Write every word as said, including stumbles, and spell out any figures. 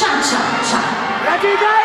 Cha Cha Cha.